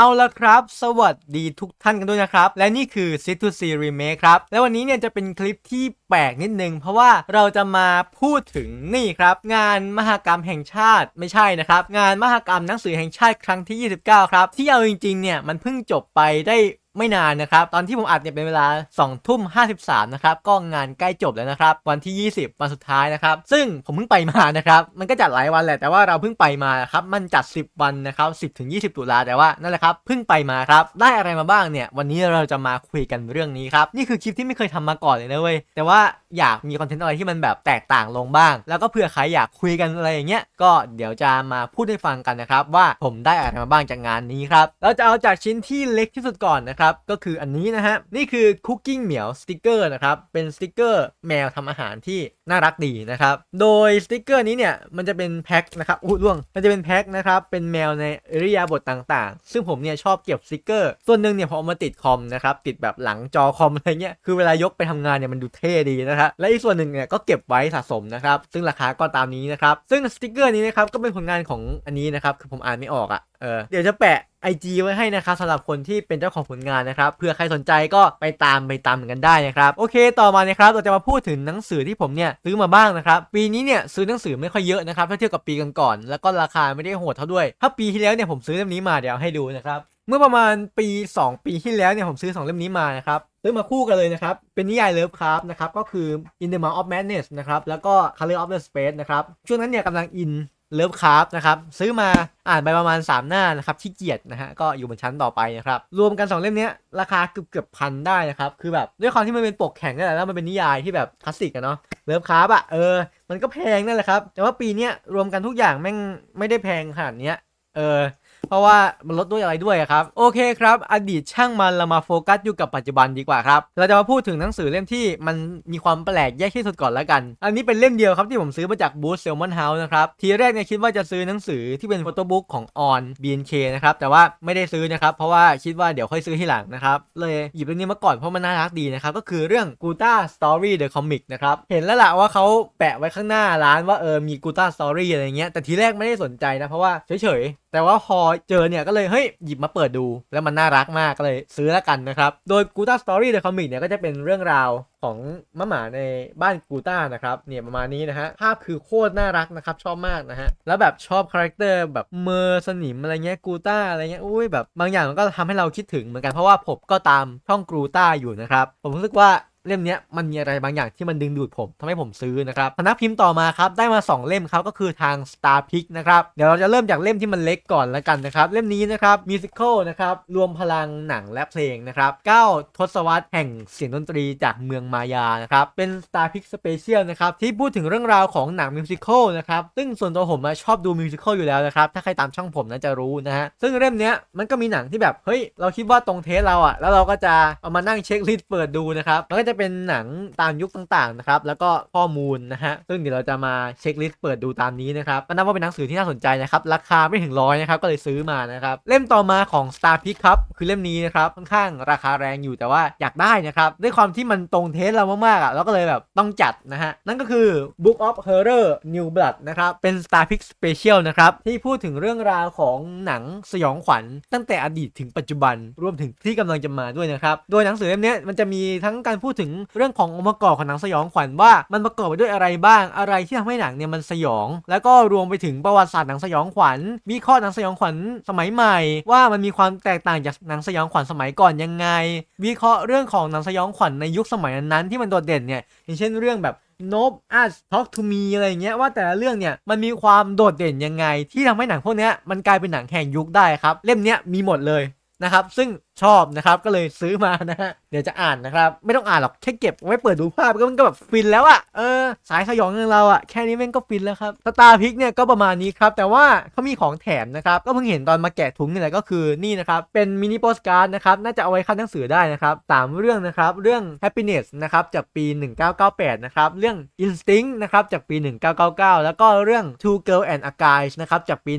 เอาละครับสวัสดีทุกท่านกันด้วยนะครับและนี่คือ Sit to See Remake ครับและวันนี้เนี่ยจะเป็นคลิปที่แปลกนิดนึงเพราะว่าเราจะมาพูดถึงนี่ครับงานมหกรรมแห่งชาติไม่ใช่นะครับงานมหกรรมหนังสือแห่งชาติครั้งที่29ครับที่เอาจริงๆเนี่ยมันเพิ่งจบไปได้ไม่นานนะครับตอนที่ผมอัดเนี่ยเป็นเวลา 20:53 นนะครับก็งานใกล้จบแล้วนะครับวันที่20วันสุดท้ายนะครับซึ่งผมเพิ่งไปมานะครับมันก็จัดหลายวันแหละแต่ว่าเราเพิ่งไปมาครับมันจัด10วันนะครับ10-20 ตุลาแต่ว่านั่นแหละครับเพิ่งไปมาครับได้อะไรมาบ้างเนี่ยวันนี้เราจะมาคุยกันเรื่องนี้ครับนี่คือคลิปที่ไม่เคยทำมาก่อนเลยนะเว้ยแต่ว่าอยากมีคอนเทนต์อะไรที่มันแบบแตกต่างลงบ้างแล้วก็เผื่อใครอยากคุยกันอะไรอย่างเงี้ยก็เดี๋ยวจะมาพูดให้ฟังกันนะครับว่าผมได้อะไรมาบ้างจากงานนี้ครับเราจะเอาจากชิ้นที่เล็กที่สุดก่อนนะครับก็คืออันนี้นะฮะนี่คือคุกกิ้งเหมียวสติกเกอร์นะครับเป็นสติกเกอร์แมวทำอาหารที่น่ารักดีนะครับโดยสติกเกอร์นี้เนี่ยมันจะเป็นแพ็คนะครับอู้ล่วงมันจะเป็นแพ็คนะครับเป็นแมวในอิริยาบถต่างๆซึ่งผมเนี่ยชอบเก็บสติกเกอร์ส่วนหนึ่งเนี่ยพอเอามาติดคอมนะครับติดแบบหลังจอคอมอะไรเงี้ยคือเวลายกไปทำงานเนี่ยมันดูเท่ดีนะครับและอีกส่วนหนึ่งเนี่ยก็เก็บไว้สะสมนะครับซึ่งราคาก็ตามนี้นะครับซึ่งสติกเกอร์นี้นะครับก็เป็นผลงานของอันนี้นะครับคือผมอ่านไม่ออกอ่ะเดี๋ยวจะแปะIG ไว้ให้นะครับสำหรับคนที่เป็นเจ้าของผลงานนะครับเพื่อใครสนใจก็ไปตามกันได้นะครับโอเคต่อมานะครับเราจะมาพูดถึงหนังสือที่ผมเนี่ยซื้อมาบ้างนะครับปีนี้เนี่ยซื้อหนังสือไม่ค่อยเยอะนะครับถ้าเทียบกับปีก่อนๆแล้วก็ราคาไม่ได้โหดเท่าด้วยถ้าปีที่แล้วเนี่ยผมซื้อเล่มนี้มาเดี๋ยวให้ดูนะครับเมื่อประมาณ2 ปีที่แล้วเนี่ยผมซื้อ2เล่มนี้มานะครับซื้อมาคู่กันเลยนะครับเป็นนิยายเลิฟคราฟนะครับก็คือ In the Mouth of Madness นะครับแล้วก็ Color of the Space นะครับช่วงนั้นเนี่ยกำลังอินเลิฟคราฟนะครับซื้อมาอ่านไปประมาณ3หน้านะครับขี้เกียจนะฮะก็อยู่บนชั้นต่อไปนะครับรวมกัน2เล่มนี้ราคาเกือบพันได้นะครับคือแบบด้วยความที่มันเป็นปกแข็งนั่นแหละแล้วมันเป็นนิยายที่แบบคลาสสิกอะเนาะเลิฟคราฟอะมันก็แพงนั่นแหละครับแต่ว่าปีนี้รวมกันทุกอย่างแม่งไม่ได้แพงขนาดเนี้ยเพราะว่ามันลดด้วยอะไรด้วยครับโอเคครับอดีตช่างมันเรามาโฟกัสอยู่กับปัจจุบันดีกว่าครับเราจะมาพูดถึงหนังสือเล่มที่มันมีความแปลกแยกที่สุดก่อนแล้วกันอันนี้เป็นเล่มเดียวครับที่ผมซื้อมาจากบูธเซลมอนเฮาส์นะครับทีแรกเนี่ยคิดว่าจะซื้อหนังสือที่เป็นโฟโต้บุ๊กของ On BNK นะครับแต่ว่าไม่ได้ซื้อนะครับเพราะว่าคิดว่าเดี๋ยวค่อยซื้อทีหลังนะครับเลยหยิบเรื่องนี้มาก่อนเพราะมันน่ารักดีนะครับก็คือเรื่อง Guta Story The Comic นะครับเห็นแล้วล่ะว่าเขาแปะไว้ข้างหน้าร้านว่ามี Guta Story อะไรเงี้ยแต่ทีแรกไม่ได้สนใจนะเพราะว่าเฉยๆแต่ว่าพอเจอเนี่ยก็เลยเฮ้ยหยิบมาเปิดดูแล้วมันน่ารักมากก็เลยซื้อแล้วกันนะครับโดย Guta Story The Comic เนี่ยก็จะเป็นเรื่องราวของมะหมาในบ้านกูต้านะครับเนี่ยประมาณนี้นะฮะภาพคือโคตรน่ารักนะครับชอบมากนะฮะแล้วแบบชอบคาแรคเตอร์แบบเมอร์สนิมอะไรเงี้ยกูต้าอะไรเงี้ยอุ้ยแบบบางอย่างมันก็ทำให้เราคิดถึงเหมือนกันเพราะว่าผมก็ตามช่องกูต้าอยู่นะครับผมรู้สึกว่าเล่มนี้มันมีอะไรบางอย่างที่มันดึงดูดผมทำให้ผมซื้อนะครับพนักพิมพ์ต่อมาครับได้มา2เล่มครับก็คือทาง Star Pick นะครับเดี๋ยวเราจะเริ่มจากเล่มที่มันเล็กก่อนแล้วกันนะครับเล่มนี้นะครับมิวสิคอลนะครับรวมพลังหนังและเพลงนะครับ9ทศวรรษแห่งเสียงดนตรีจากเมืองมายานะครับเป็น Star Pick Special นะครับที่พูดถึงเรื่องราวของหนังมิวสิคอลนะครับซึ่งส่วนตัวผมชอบดูมิวสิคอลอยู่แล้วนะครับถ้าใครตามช่องผมนะจะรู้นะฮะซึ่งเล่มนี้มันก็มีหนังที่แบบเฮ้ยเราคิดว่าตรงเทสเราอะแล้วเราก็จะเอามานั่งเช็คลิสต์เปิดดูนะครับมันก็จะเป็นหนังตามยุคต่างๆนะครับแล้วก็ข้อมูลนะฮะซึ่งเดี๋ยวเราจะมาเช็คลิสต์เปิดดูตามนี้นะครับก็นับว่าเป็นหนังสือที่น่าสนใจนะครับราคาไม่ถึง100นะครับก็เลยซื้อมานะครับเล่มต่อมาของ Star Pick ครับคือเล่มนี้นะครับค่อนข้างราคาแรงอยู่แต่ว่าอยากได้นะครับด้วยความที่มันตรงเทสเรามากๆอ่ะเราก็เลยแบบต้องจัดนะฮะนั่นก็คือ Book of Horror New Blood นะครับเป็น Star Pick Special นะครับที่พูดถึงเรื่องราวของหนังสยองขวัญตั้งแต่อดีตถึงปัจจุบันรวมถึงที่กำลังจะมาด้วยนะครับโดยหนังสือเล่มนี้มันจะมีทั้งการพูดถึงเรื่องขององค์ประกอบของหนังสยองขวัญว่ามันประกอบไปด้วยอะไรบ้างอะไรที่ทำให้หนังเนี่ยมันสยองแล้วก็รวมไปถึงประวัติศาสตร์หนังสยองขวัญวิเคราะห์หนังสยองขวัญสมัยใหม่ว่ามันมีความแตกต่างจากหนังสยองขวัญสมัยก่อนยังไงวิเคราะห์เรื่องของหนังสยองขวัญในยุคสมัยนั้นที่มันโดดเด่นเนี่ยอย่างเช่นเรื่องแบบ Nope อ่ะ Talk to Me อะไรเงี้ยว่าแต่ละเรื่องเนี่ยมันมีความโดดเด่นยังไงที่ทำให้หนังพวกนี้มันกลายเป็นหนังแห่งยุคได้ครับเล่มเนี้ยมีหมดเลยนะครับซึ่งชอบนะครับก็เลยซื้อมานะฮะเดี๋ยวจะอ่านนะครับไม่ต้องอ่านหรอกแค่เก็บไว้เปิดดูภาพก็มันก็แบบฟินแล้วอะสายสยองของเราอะแค่นี้มันก็ฟินแล้วครับ Star Pick เนี่ยก็ประมาณนี้ครับแต่ว่าเขามีของแถมนะครับก็เพิ่งเห็นตอนมาแกะถุงนี่แหละก็คือนี่นะครับเป็นมินิโปสการ์ดนะครับน่าจะเอาไว้คัดหนังสือได้นะครับ3เรื่องนะครับเรื่อง Happiness นะครับจากปี1998นะครับเรื่อง Instinct นะครับจากปี1999แล้วก็เรื่อง Two Girls and a Guy นะครับจากปี1998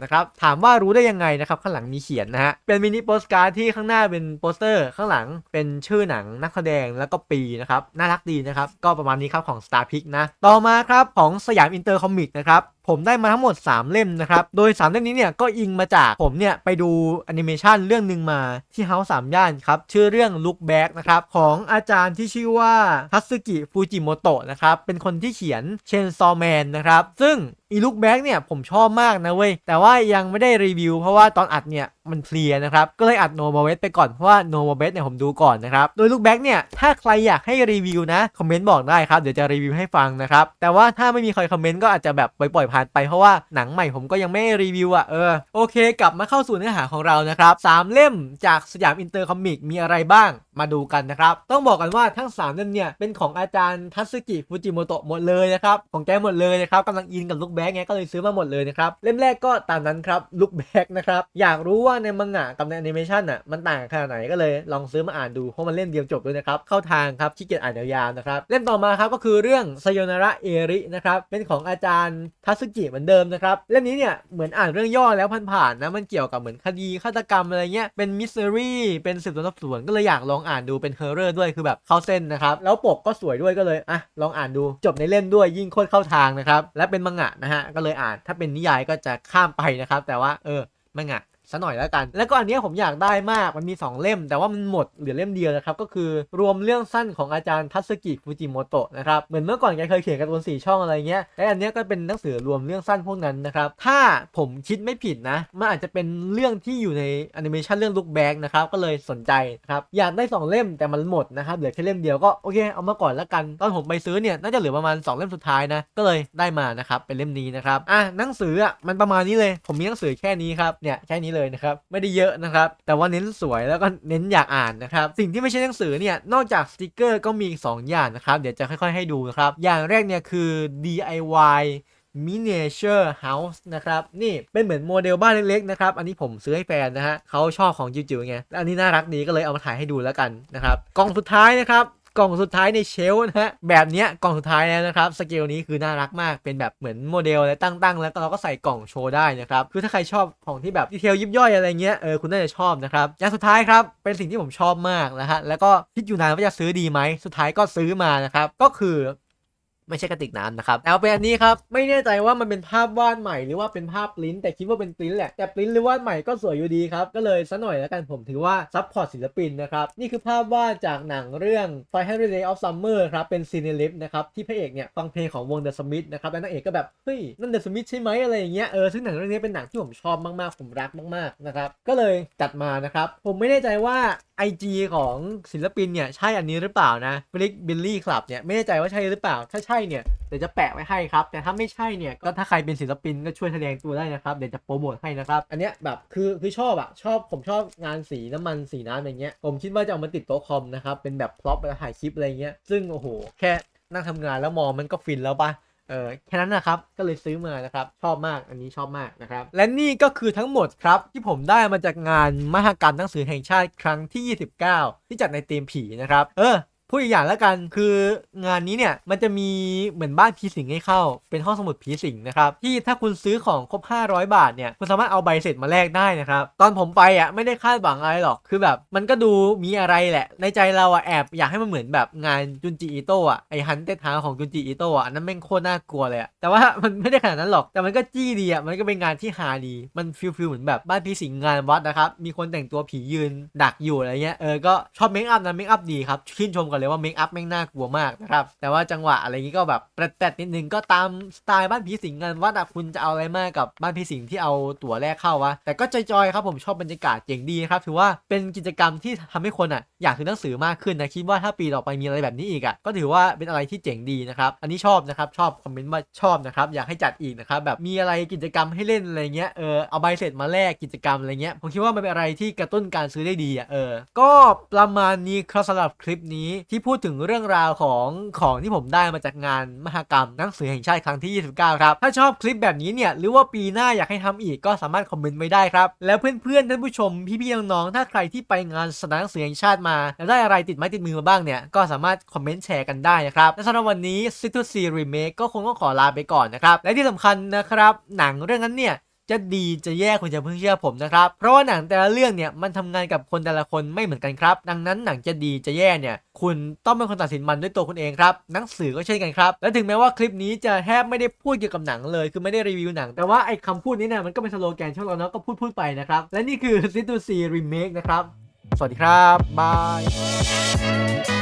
นะครับถามว่ารู้ได้ยังไงนะครับข้างหลังมีเขียนนะฮะเป็นมินิโปสการ์ดที่ข้างหน้าเป็นโปสเตอร์ข้างหลังเป็นชื่อหนังนักแสดงแล้วก็ปีนะครับน่ารักดีนะครับก็ประมาณนี้ครับของ Star Pick นะต่อมาครับของสยามอินเตอร์คอมิกนะครับ ผมได้มาทั้งหมด3เล่มนะครับโดย3เล่มนี้เนี่ยก็อิงมาจากผมเนี่ยไปดูแอนิเมชันเรื่องหนึ่งมาที่เฮ้าส์3ย่านครับชื่อเรื่อง Look Back นะครับของอาจารย์ที่ชื่อว่าทัตสึกิฟูจิโมโตะนะครับเป็นคนที่เขียน Chainsaw Man นะครับซึ่งอีลุคแบ็กเนี่ยผมชอบมากนะเว้ยแต่ว่ายังไม่ได้รีวิวเพราะว่าตอนอัดเนี่ยมันเพลียนะครับก็เลยอัดโนมอเบสไปก่อนเพราะว่าโนมอเบสเนี่ยผมดูก่อนนะครับโดยลุคแบ็กเนี่ยถ้าใครอยากให้รีวิวนะคอมเมนต์บอกได้ครับเดี๋ยวจะรีวิวให้ฟังนะครับแต่ว่าถ้าไม่มีใครคอมเมนต์ก็อาจจะแบบปล่อยผ่านไปเพราะว่าหนังใหม่ผมก็ยังไม่รีวิวอ่ะโอเคกลับมาเข้าสู่เนื้อหาของเรานะครับ3เล่มจากสยามอินเตอร์คอมิกมีอะไรบ้างมาดูกันนะครับต้องบอกกันว่าทั้ง3เล่มเนี่ยเป็นของอาจารย์ทัตสึกิฟูจิโมโตะหมดเลยนะครับของแกหมดเลยนะครับกำลังอินกับลุคแบ็กไงก็เลยซื้อมาหมดเลยนะครับเล่มแรกก็ตามนั้นครับลุคแบ็กนะครับอยากรู้ว่าในมังงะกับในแอนิเมชันอ่ะมันต่างขนาดไหนก็เลยลองซื้อมาอ่านดูเพราะมันเล่มเดียวจบด้วยนะครับเข้าทางครับขี้เกียจอ่านยาวๆนะครับเล่มต่อมาครับก็คือเรื่องไซโยนาระเอรินะครับเป็นของอาจารย์ทัตสึกิเหมือนเดิมนะครับเล่มนี้เนี่ยเหมือนอ่านเรื่องย่อแล้วผ่านๆนะมันเกี่ยวกับเหมือนคดีฆาตกรรมอะไรเงี้ยเป็นมิสซิรี่เป็นสืบสวนสอบสวนก็เลยอยากลองอ่านดูเป็นเฮอร์เรอร์ด้วยคือแบบเข้าเส้นนะครับแล้วปกก็สวยด้วยก็เลยอ่ะลองอ่านดูจบในเล่มด้วยยิ่งโคตรเข้าทางนะครับและเป็นมังงะนะฮะก็เลยอ่านถ้าเป็นนิยายก็จะข้ามไปนะครับแต่ว่ามังงะซะหน่อยแล้วกันแล้วก็อันนี้ผมอยากได้มากมันมี2เล่มแต่ว่ามันหมดเหลือเล่มเดียวนะครับก็คือรวมเรื่องสั้นของอาจารย์ทัตสึกิฟูจิโมโตะนะครับเหมือนเมื่อก่อนแกเคยเขียนการ์ตูน4 ช่องอะไรเงี้ยและอันนี้ก็เป็นหนังสือรวมเรื่องสั้นพวกนั้นนะครับถ้าผมคิดไม่ผิดนะมันอาจจะเป็นเรื่องที่อยู่ในแอนิเมชันเรื่องLook Backนะครับก็เลยสนใจครับอยากได้2เล่มแต่มันหมดนะครับเหลือแค่เล่มเดียวก็โอเคเอามาก่อนแล้วกันตอนผมไปซื้อเนี่ยน่าจะเหลือประมาณ2เล่มสุดท้ายนะก็เลยได้มานะครับเป็นเล่มนี้นะครับหนังสือมันประมาณนี้เลยผมมีหนังสือแค่นี้ครับเนี่ยแค่นี้เลยนะครับไม่ได้เยอะนะครับแต่ว่าเน้นสวยแล้วก็เน้นอยากอ่านนะครับสิ่งที่ไม่ใช่หนังสือเนี่ยนอกจากสติกเกอร์ก็มีอีก2อย่างนะครับเดี๋ยวจะค่อยๆให้ดูนะครับอย่างแรกเนี่ยคือ DIY Miniature House นะครับนี่เป็นเหมือนโมเดลบ้านเล็กๆนะครับอันนี้ผมซื้อให้แฟนนะฮะเขาชอบของจิ๋วๆไงและอันนี้น่ารักดีก็เลยเอามาถ่ายให้ดูแล้วกันนะครับกล่องสุดท้ายนะครับกล่องสุดท้ายในเชลฟ์นะฮะแบบนี้กล่องสุดท้ายแล้วนะครับสเกลนี้คือน่ารักมากเป็นแบบเหมือนโมเดลอะไรตั้งๆแล้วเราก็ใส่กล่องโชว์ได้นะครับคือถ้าใครชอบของที่แบบดีเทลยิบย่อยอะไรเงี้ยคุณน่าจะชอบนะครับอย่างสุดท้ายครับเป็นสิ่งที่ผมชอบมากนะฮะแล้วก็คิดอยู่นานว่าจะซื้อดีไหมสุดท้ายก็ซื้อมานะครับก็คือไม่ใช่กระติกน้ำนะครับแล้วเป็นอันนี้ครับไม่แน่ใจว่ามันเป็นภาพวาดใหม่หรือว่าเป็นภาพปริ้นแต่คิดว่าเป็นปริ้นแหละแต่ปริ้นหรือวาดใหม่ก็สวยอยู่ดีครับก็เลยซะหน่อยแล้วกันผมถือว่าซัพพอร์ตศิลปินนะครับนี่คือภาพวาดจากหนังเรื่อง Friday the 13th Summer ครับเป็นซีเนลิฟนะครับที่พระเอกเนี่ยฟังเพลงของวง The Smiths นะครับและนางเอกก็แบบเฮ้ยนั่น The Smiths ใช่ไหมอะไรอย่างเงี้ยซึ่งหนังเรื่องนี้เป็นหนังที่ผมชอบมากๆผมรักมากๆนะครับก็เลยจัดมานะครับผมไม่แน่ใจว่า IG ของศิลปินเนี่ยใช่อันนี้หรือเปล่านะ Billy Club เนี่ยไม่แน่ใจว่าใช่หรือเปล่าถ้าใช่เนี่ยเดี๋ยวจะแปะไว้ให้ครับแต่ถ้าไม่ใช่เนี่ยก็ถ้าใครเป็นศิลปินก็ช่วยแสดงตัวได้นะครับเดี๋ยวจะโปรโมทให้นะครับอันเนี้ยแบบคือชอบอะชอบผมชอบงานสีน้ำมันสีน้ำอะไรเงี้ยผมคิดว่าจะเอามาติดโต๊ะคอมนะครับเป็นแบบพร็อพเวลาถ่ายคลิปอะไรเงี้ยซึ่งโอ้โหแค่นั่งทำงานแล้วมองมันก็ฟินแล้วปะแค่นั้นนะครับก็เลยซื้อมานะครับชอบมากอันนี้ชอบมากนะครับและนี่ก็คือทั้งหมดครับที่ผมได้มาจากงานมหกรรมหนังสือแห่งชาติครั้งที่29ที่จัดในธีมผีนะครับพูดอีกอย่างแล้วกันคืองานนี้เนี่ยมันจะมีเหมือนบ้านผีสิงให้เข้าเป็นห้องสมุดผีสิงนะครับที่ถ้าคุณซื้อของครบ500บาทเนี่ยคุณสามารถเอาใบเสร็จมาแลกได้นะครับตอนผมไปอ่ะไม่ได้คาดหวังอะไรหรอกคือแบบมันก็ดูมีอะไรแหละในใจเราอ่ะแอบอยากให้มันเหมือนแบบงานจุนจิอิโตะอ่ะไอฮันเตทาของจุนจิอิโตะอ่ะนั่นแม่งโคตรน่ากลัวเลยอ่ะแต่ว่ามันไม่ได้ขนาดนั้นหรอกแต่มันก็จี้ดีอ่ะมันก็เป็นงานที่ฮาดีมันฟิลเหมือนแบบบ้านผีสิงงานวัดนะครับมีคนแต่งตัวผียืนดักอยู่อะไรเงี้ยก็ชอบเมคอัพนะเมคอัพดีครับชื่นชมเลยว่าเมคอัพแม่งน่ากลัวมากนะครับแต่ว่าจังหวะอะไรงี้ก็แบบแปลกๆนิดนึงก็ตามสไตล์บ้านผีสิงกันว่าคุณจะเอาอะไรมากกับบ้านผีสิงที่เอาตั๋วแรกเข้าวะแต่ก็จอยๆครับผมชอบบรรยากาศเจ๋งดีครับถือว่าเป็นกิจกรรมที่ทำให้คนอยากซื้อหนังสือมากขึ้นนะคิดว่าถ้าปีต่อไปมีอะไรแบบนี้อีกก็ถือว่าเป็นอะไรที่เจ๋งดีนะครับอันนี้ชอบนะครับชอบคอมเมนต์ว่าชอบนะครับอยากให้จัดอีกนะครับแบบมีอะไรกิจกรรมให้เล่นอะไรเงี้ยเอาใบเสร็จมาแลกกิจกรรมอะไรเงี้ยผมคิดว่ามันเป็นอะไรที่กระตุ้นการซื้อได้ดีก็ประมาณนี้ครับสำหรับคลิปนี้ที่พูดถึงเรื่องราวของที่ผมได้มาจากงานมหกรรมหนังสือแห่งชาติครั้งที่29ครับถ้าชอบคลิปแบบนี้เนี่ยหรือว่าปีหน้าอยากให้ทำอีกก็สามารถคอมเมนต์ไว้ได้ครับแล้วเพื่อนๆท่านผู้ชมพี่ๆน้องๆถ้าใครที่ไปงานสนามหนังสือแห่งชาติมาแล้วได้อะไรติดไม้ติดมือมาบ้างเนี่ยก็สามารถคอมเมนต์แชร์กันได้นะครับและสำหรับวันนี้Sit to See Remakedก็คงต้องขอลาไปก่อนนะครับและที่สำคัญนะครับหนังเรื่องนั้นเนี่ย จะดีจะแย่คุณจะเพิ่งเชื่อผมนะครับเพราะว่าหนังแต่ละเรื่องเนี่ยมันทำงานกับคนแต่ละคนไม่เหมือนกันครับดังนั้นหนังจะดีจะแย่เนี่ยคุณต้องเป็นคนตัดสินมันด้วยตัวคุณเองครับหนังสือก็เช่นกันครับและถึงแม้ว่าคลิปนี้จะแทบไม่ได้พูดเกี่ยวกับหนังเลยคือไม่ได้รีวิวหนังแต่ว่าไอ้คำพูดนี้เนี่ยมันก็เป็นสโลแกนช่องเราเนาะก็พูดไปนะครับและนี่คือSit to See Remake นะครับสวัสดีครับบาย